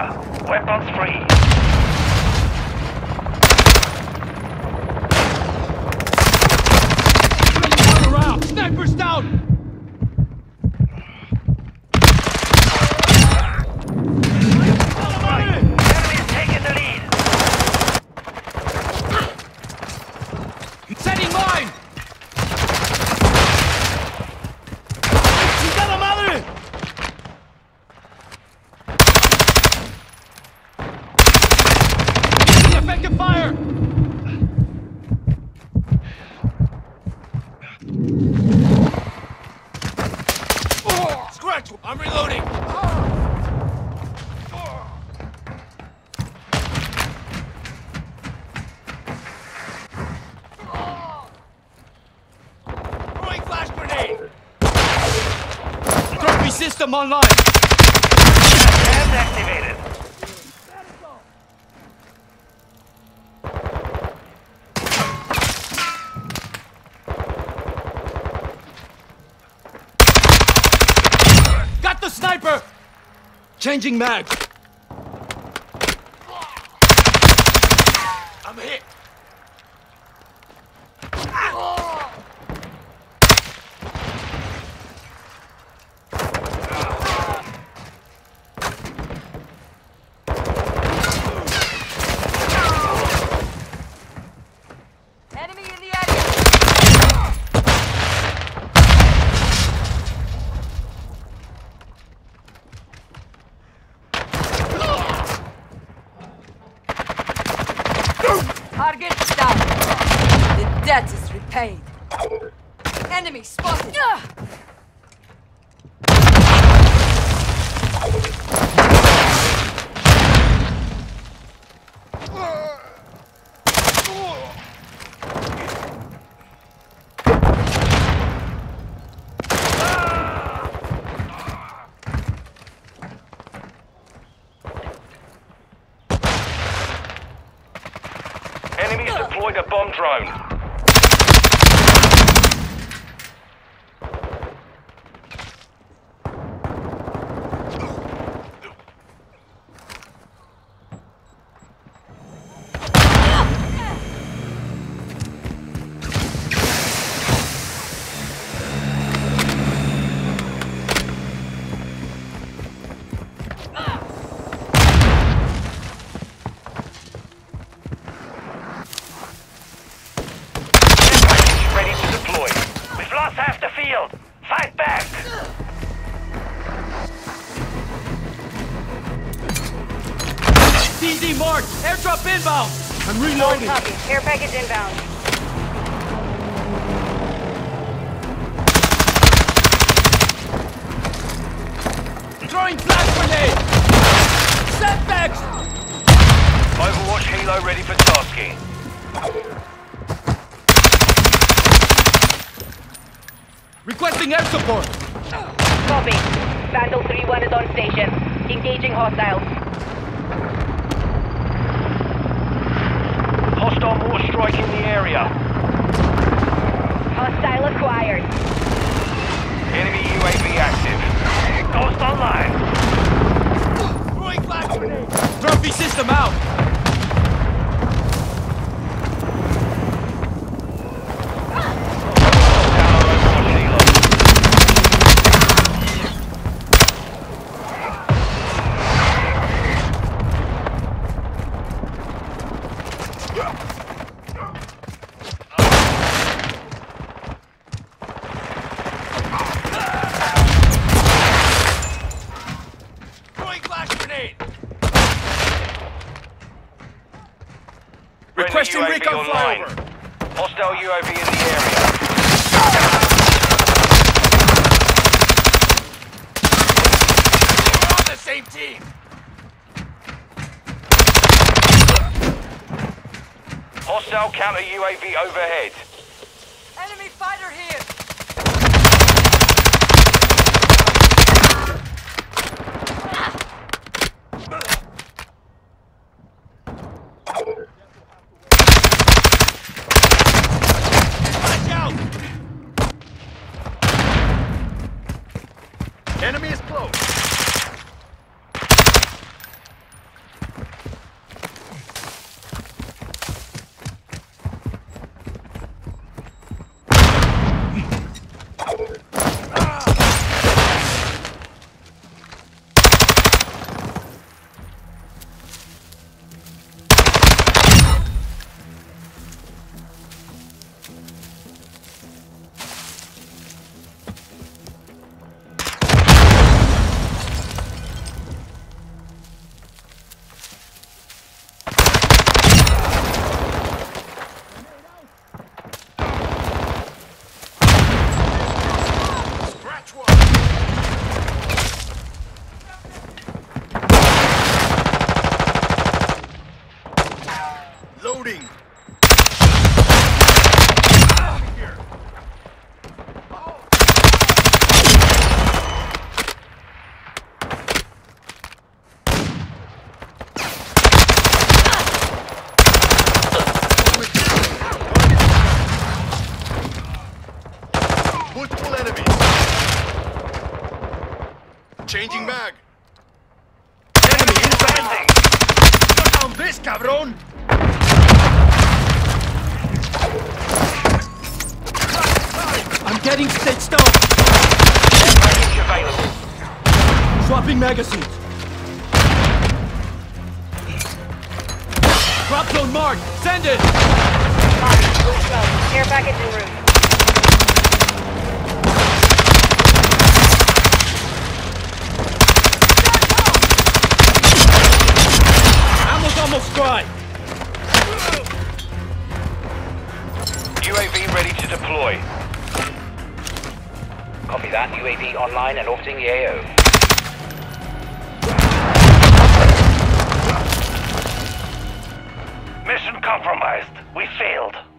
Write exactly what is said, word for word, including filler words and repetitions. area. Weapons free. Turn around. Snipers down. I'm reloading! Throwing flash grenade! Trophy system online! Hands activated! The sniper! Changing mag! I'm hit! Ah. Enemy in the area! Target down. The debt is repaid. Enemy spotted. Enemies deployed a bomb drone. D Z marked! Airdrop inbound! I'm reloading! Copy. Air package inbound. Throwing flash grenade! Setbacks! Overwatch Helo ready for tasking. Requesting air support! Copy. Vandal three one is on station. Engaging hostiles. Hostile war strike in the area. Hostile acquired. Enemy U A V active. Ghost online. Throwing flash grenade. Trophy system out. Requesting recon flyover. Hostile U A V in the area. We're on the same team. Hostile counter U A V overhead. Enemy fighter here. Enemy is close. Reloading! Multiple enemies. Changing mag. Enemy inside. Put down this, cabrón. I'm getting stitched up. Dropping magazines. Drop zone marked. Send it. Air package en route. Almost dry. U A V ready to deploy. Copy that. U A V online and orbiting the A O. Mission compromised. We failed.